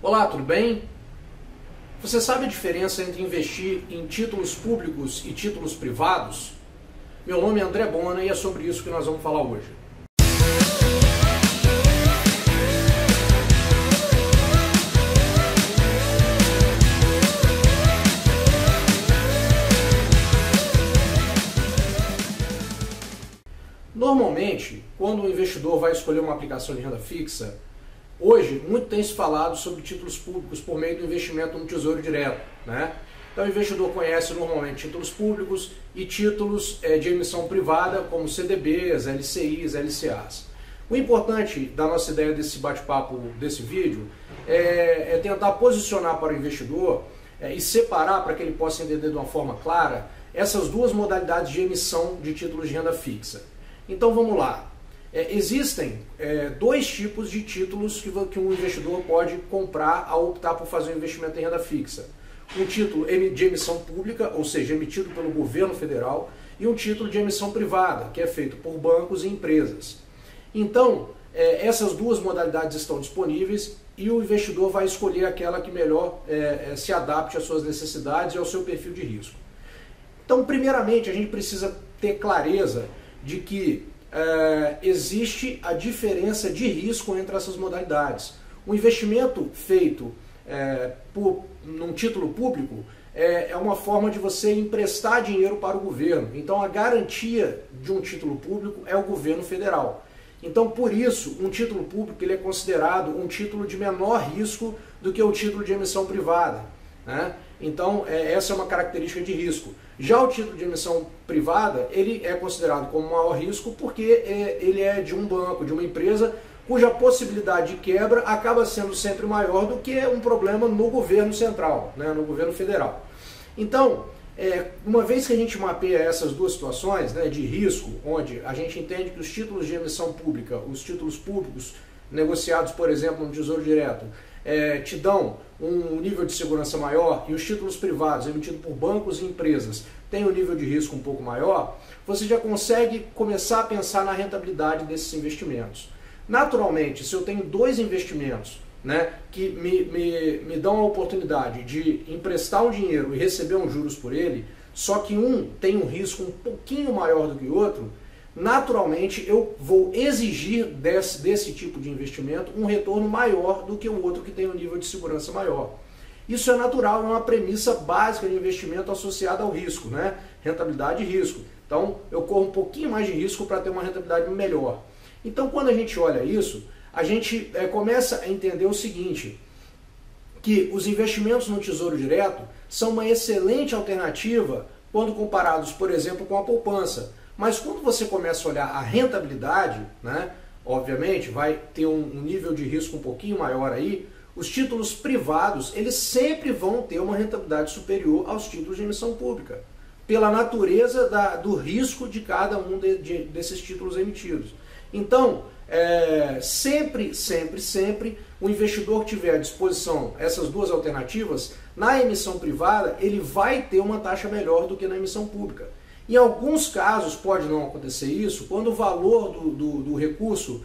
Olá, tudo bem? Você sabe a diferença entre investir em títulos públicos e títulos privados? Meu nome é André Bona e é sobre isso que nós vamos falar hoje. Normalmente, quando o investidor vai escolher uma aplicação de renda fixa, hoje, muito tem se falado sobre títulos públicos por meio do investimento no Tesouro Direto, né? Então o investidor conhece normalmente títulos públicos e títulos de emissão privada, como CDBs, LCIs, LCAs. O importante da nossa ideia desse bate-papo, desse vídeo, é tentar posicionar para o investidor e separar, para que ele possa entender de uma forma clara, essas duas modalidades de emissão de títulos de renda fixa. Então vamos lá. Existem dois tipos de títulos que um investidor pode comprar ao optar por fazer um investimento em renda fixa. Um título de emissão pública, ou seja, emitido pelo governo federal, e um título de emissão privada, que é feito por bancos e empresas. Então, essas duas modalidades estão disponíveis e o investidor vai escolher aquela que melhor se adapte às suas necessidades e ao seu perfil de risco. Então, primeiramente, a gente precisa ter clareza de que existe a diferença de risco entre essas modalidades. O investimento feito num título público é uma forma de você emprestar dinheiro para o governo. Então a garantia de um título público é o governo federal. Então por isso um título público ele é considerado um título de menor risco do que o título de emissão privada, né? Então essa é uma característica de risco. Já o título de emissão privada, ele é considerado como maior risco porque ele é de um banco, de uma empresa, cuja possibilidade de quebra acaba sendo sempre maior do que um problema no governo central, né, no governo federal. Então, uma vez que a gente mapeia essas duas situações, né, de risco, onde a gente entende que os títulos de emissão pública, os títulos públicos negociados, por exemplo, no Tesouro Direto, te dão um nível de segurança maior e os títulos privados emitidos por bancos e empresas têm um nível de risco um pouco maior, você já consegue começar a pensar na rentabilidade desses investimentos. Naturalmente, se eu tenho dois investimentos, né, que me dão a oportunidade de emprestar um dinheiro e receber uns juros por ele, só que um tem um risco um pouquinho maior do que o outro, naturalmente eu vou exigir desse tipo de investimento um retorno maior do que o outro que tem um nível de segurança maior. Isso é natural, é uma premissa básica de investimento associada ao risco, né? Rentabilidade e risco. Então eu corro um pouquinho mais de risco para ter uma rentabilidade melhor. Então quando a gente olha isso, a gente começa a entender o seguinte, que os investimentos no Tesouro Direto são uma excelente alternativa quando comparados, por exemplo, com a poupança. Mas quando você começa a olhar a rentabilidade, né, obviamente vai ter um nível de risco um pouquinho maior aí, os títulos privados eles sempre vão ter uma rentabilidade superior aos títulos de emissão pública, pela natureza do risco de cada um desses títulos emitidos. Então, sempre o investidor que tiver à disposição essas duas alternativas, na emissão privada ele vai ter uma taxa melhor do que na emissão pública. Em alguns casos pode não acontecer isso, quando o valor do recurso,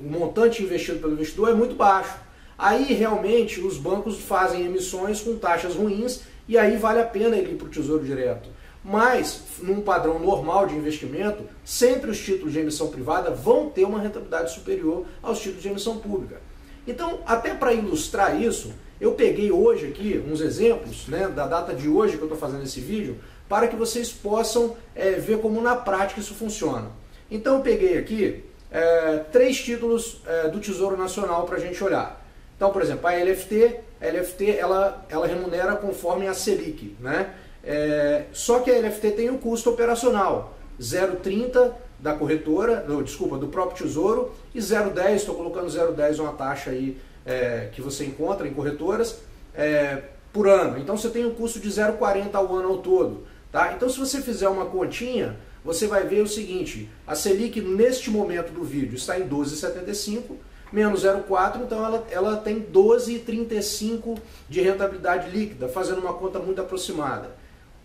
o montante investido pelo investidor é muito baixo. Aí realmente os bancos fazem emissões com taxas ruins e aí vale a pena ele ir para o Tesouro Direto. Mas, num padrão normal de investimento, sempre os títulos de emissão privada vão ter uma rentabilidade superior aos títulos de emissão pública. Então, até para ilustrar isso, eu peguei hoje aqui uns exemplos, né, da data de hoje que eu estou fazendo esse vídeo, para que vocês possam ver como na prática isso funciona. Então eu peguei aqui três títulos do Tesouro Nacional para a gente olhar. Então, por exemplo, a LFT, ela remunera conforme a Selic, né? Só que a LFT tem um custo operacional, 0,30 da corretora, do próprio Tesouro, e 0,10, estou colocando 0,10 uma taxa aí que você encontra em corretoras, por ano. Então você tem um custo de 0,40 ao ano ao todo. Tá? Então se você fizer uma continha, você vai ver o seguinte, a Selic neste momento do vídeo está em 12,75, menos 0,4, então ela tem 12,35 de rentabilidade líquida, fazendo uma conta muito aproximada.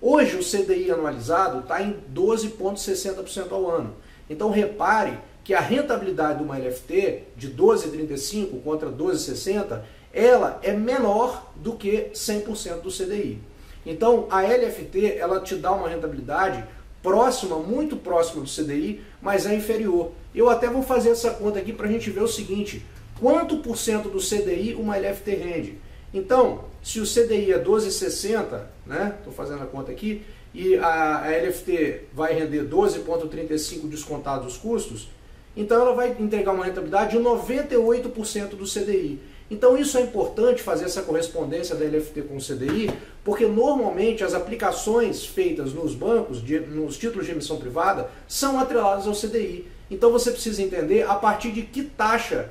Hoje o CDI anualizado está em 12,60% ao ano. Então repare que a rentabilidade de uma LFT de 12,35 contra 12,60 ela é menor do que 100% do CDI. Então, a LFT, ela te dá uma rentabilidade próxima, muito próxima do CDI, mas é inferior. Eu até vou fazer essa conta aqui para a gente ver o seguinte, quanto por cento do CDI uma LFT rende? Então, se o CDI é 12,60, né, estou fazendo a conta aqui, e a LFT vai render 12,35 descontados os custos, então ela vai entregar uma rentabilidade de 98% do CDI. Então isso é importante fazer essa correspondência da LFT com o CDI, porque normalmente as aplicações feitas nos bancos, nos títulos de emissão privada, são atreladas ao CDI. Então você precisa entender a partir de que taxa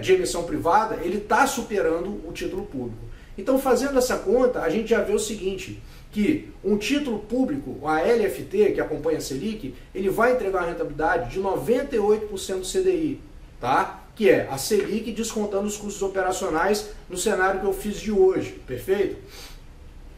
de emissão privada ele está superando o título público. Então fazendo essa conta, a gente já vê o seguinte, que um título público, a LFT, que acompanha a Selic, ele vai entregar uma rentabilidade de 98% do CDI, tá? Que é a Selic descontando os custos operacionais no cenário que eu fiz de hoje, perfeito?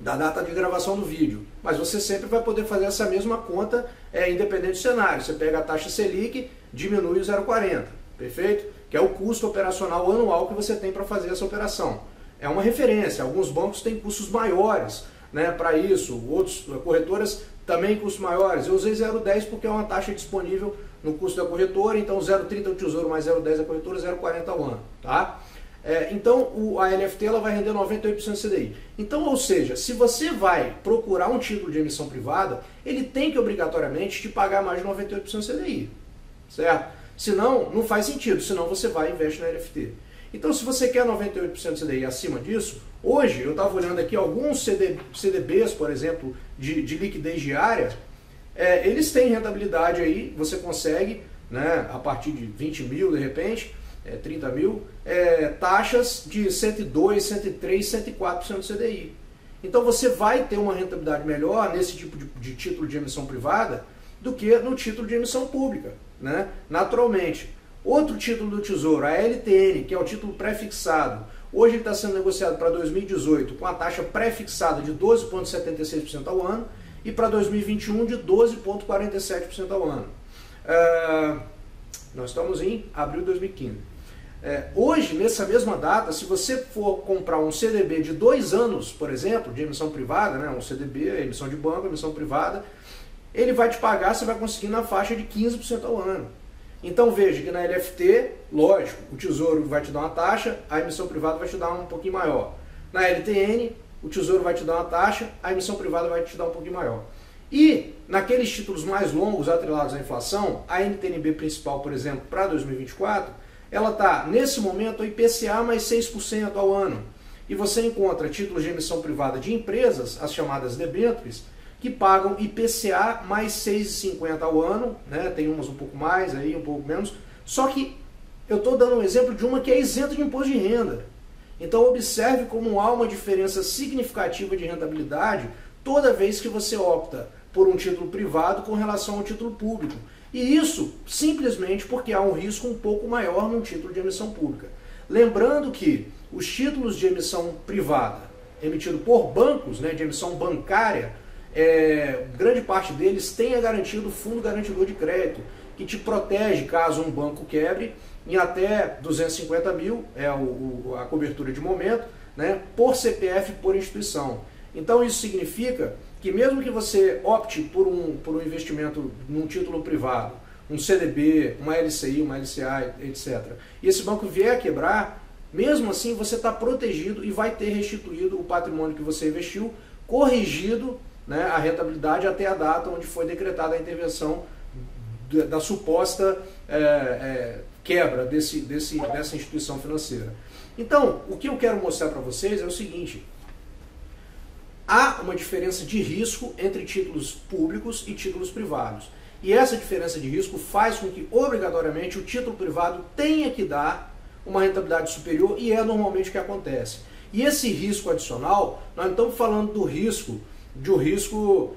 Da data de gravação do vídeo. Mas você sempre vai poder fazer essa mesma conta independente do cenário. Você pega a taxa Selic, diminui o 0,40, perfeito? Que é o custo operacional anual que você tem para fazer essa operação. É uma referência, alguns bancos têm custos maiores, né, para isso, outras corretoras também custos maiores. Eu usei 0,10 porque é uma taxa disponível no custo da corretora, então 0,30 é o Tesouro mais 0,10 da corretora, 0,40 ao ano, tá? Então a LFT ela vai render 98% do CDI. Então, ou seja, se você vai procurar um título de emissão privada, ele tem que obrigatoriamente te pagar mais de 98% do CDI, certo? Senão, não faz sentido, senão você vai e investe na LFT. Então, se você quer 98% do CDI acima disso, hoje eu estava olhando aqui alguns CDBs, por exemplo, de liquidez diária, eles têm rentabilidade aí, você consegue, né, a partir de 20 mil, de repente, 30 mil, taxas de 102, 103, 104% do CDI. Então, você vai ter uma rentabilidade melhor nesse tipo de título de emissão privada do que no título de emissão pública, né, naturalmente. Outro título do Tesouro, a LTN, que é o título pré-fixado, hoje ele está sendo negociado para 2018 com a taxa pré-fixada de 12,76% ao ano e para 2021 de 12,47% ao ano. Nós estamos em abril de 2015. Hoje, nessa mesma data, se você for comprar um CDB de 2 anos, por exemplo, de emissão privada, né, um CDB, emissão de banco, emissão privada, ele vai te pagar, você vai conseguir na faixa de 15% ao ano. Então veja que na LFT, lógico, o Tesouro vai te dar uma taxa, a emissão privada vai te dar um pouquinho maior. Na LTN, o Tesouro vai te dar uma taxa, a emissão privada vai te dar um pouquinho maior. E naqueles títulos mais longos atrelados à inflação, a NTNB principal, por exemplo, para 2024, ela está, nesse momento, IPCA mais 6% ao ano. E você encontra títulos de emissão privada de empresas, as chamadas debêntures, que pagam IPCA mais 6,50 ao ano, né? Tem umas um pouco mais, aí um pouco menos, só que eu estou dando um exemplo de uma que é isenta de imposto de renda. Então observe como há uma diferença significativa de rentabilidade toda vez que você opta por um título privado com relação ao título público. E isso simplesmente porque há um risco um pouco maior num título de emissão pública. Lembrando que os títulos de emissão privada emitido por bancos, né, de emissão bancária, grande parte deles tem a garantia do Fundo Garantidor de Crédito, que te protege caso um banco quebre em até 250 mil, a cobertura de momento, né, por CPF, por instituição. Então isso significa que mesmo que você opte por um investimento num título privado, um CDB, uma LCI, uma LCA, etc., e esse banco vier a quebrar, mesmo assim você está protegido e vai ter restituído o patrimônio que você investiu, corrigido, né, a rentabilidade até a data onde foi decretada a intervenção da suposta quebra dessa instituição financeira. Então, o que eu quero mostrar para vocês é o seguinte, há uma diferença de risco entre títulos públicos e títulos privados. E essa diferença de risco faz com que, obrigatoriamente, o título privado tenha que dar uma rentabilidade superior, e é normalmente o que acontece. E esse risco adicional, nós não estamos falando do risco de um risco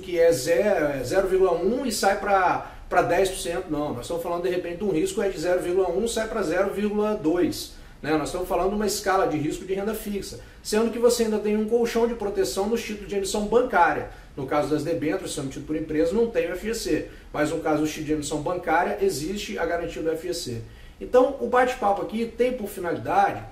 que é 0,1 e sai para 10%, não. Nós estamos falando, de repente, de um risco de 0,1 sai para 0,2. Né? Nós estamos falando de uma escala de risco de renda fixa, sendo que você ainda tem um colchão de proteção nos títulos de emissão bancária. No caso das debêntures, se é emitido por empresa, não tem o FGC, mas no caso do título de emissão bancária, existe a garantia do FGC. Então, o bate-papo aqui tem por finalidade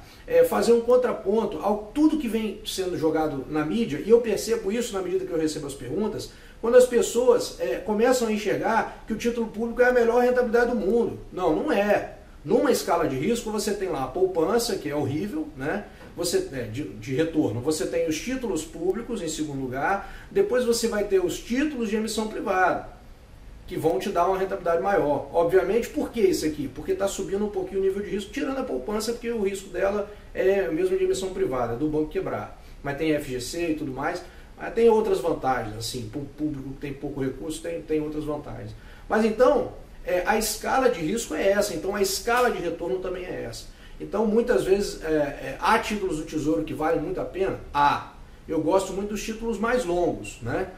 fazer um contraponto ao tudo que vem sendo jogado na mídia, e eu percebo isso na medida que eu recebo as perguntas, quando as pessoas começam a enxergar que o título público é a melhor rentabilidade do mundo. Não, não é. Numa escala de risco, você tem lá a poupança, que é horrível, né? Você, de retorno, você tem os títulos públicos em segundo lugar, depois você vai ter os títulos de emissão privada, que vão te dar uma rentabilidade maior. Obviamente, por que isso aqui? Porque está subindo um pouquinho o nível de risco, tirando a poupança, porque o risco dela é mesmo de emissão privada, do banco quebrar. Mas tem FGC e tudo mais, mas tem outras vantagens, assim, para o público que tem pouco recurso, tem outras vantagens. Mas então, a escala de risco é essa, então a escala de retorno também é essa. Então, muitas vezes, há títulos do Tesouro que valem muito a pena? Há. Eu gosto muito dos títulos mais longos, né?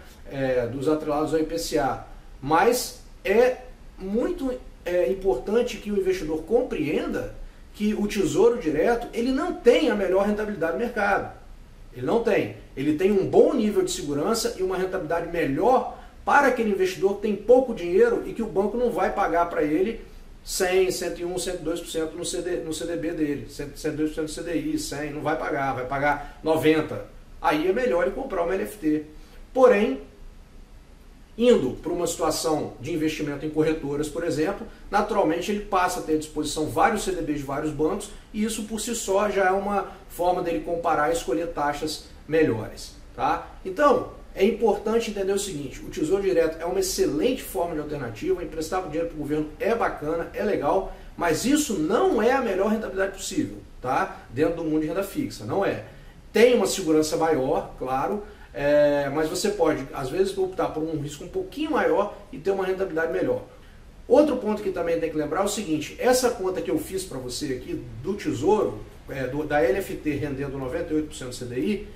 Dos atrelados ao IPCA. Mas é muito importante que o investidor compreenda que o Tesouro Direto, ele não tem a melhor rentabilidade do mercado. Ele não tem. Ele tem um bom nível de segurança e uma rentabilidade melhor para aquele investidor que tem pouco dinheiro e que o banco não vai pagar para ele 100, 101, 102% no CDB dele, 102% do CDI, 100, não vai pagar 90%. Aí é melhor ele comprar uma LFT. Porém, indo para uma situação de investimento em corretoras, por exemplo, naturalmente ele passa a ter à disposição vários CDBs de vários bancos e isso por si só já é uma forma dele comparar e escolher taxas melhores. Tá? Então, é importante entender o seguinte, o Tesouro Direto é uma excelente forma de alternativa, emprestar dinheiro para o governo é bacana, é legal, mas isso não é a melhor rentabilidade possível, tá? Dentro do mundo de renda fixa, não é. Tem uma segurança maior, claro, mas você pode, às vezes, optar por um risco um pouquinho maior e ter uma rentabilidade melhor. Outro ponto que também tem que lembrar é o seguinte, essa conta que eu fiz para você aqui do Tesouro, da LFT rendendo 98% do CDI,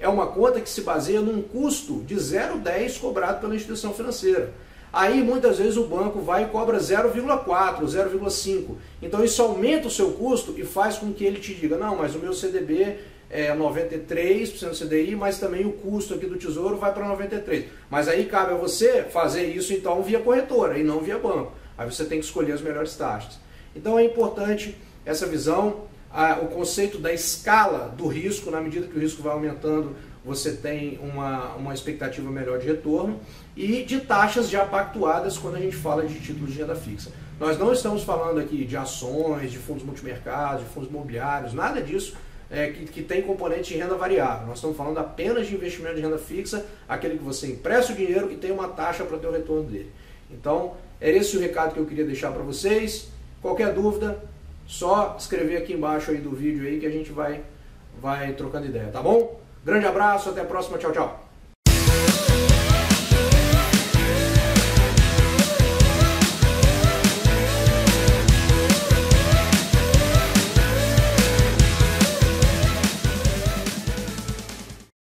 é uma conta que se baseia num custo de 0,10 cobrado pela instituição financeira. Aí, muitas vezes, o banco vai e cobra 0,4, 0,5. Então, isso aumenta o seu custo e faz com que ele te diga, não, mas o meu CDB é 93% do CDI, mas também o custo aqui do Tesouro vai para 93%. Mas aí cabe a você fazer isso, então, via corretora e não via banco. Aí você tem que escolher as melhores taxas. Então, é importante essa visão. O conceito da escala do risco, na medida que o risco vai aumentando, você tem uma expectativa melhor de retorno e de taxas já pactuadas quando a gente fala de títulos de renda fixa. Nós não estamos falando aqui de ações, de fundos multimercados, de fundos imobiliários, nada disso que tem componente de renda variável. Nós estamos falando apenas de investimento de renda fixa, aquele que você empresta o dinheiro e tem uma taxa para ter o retorno dele. Então, era esse o recado que eu queria deixar para vocês. Qualquer dúvida, só escrever aqui embaixo aí do vídeo aí que a gente vai trocando ideia, tá bom? Grande abraço, até a próxima, tchau, tchau!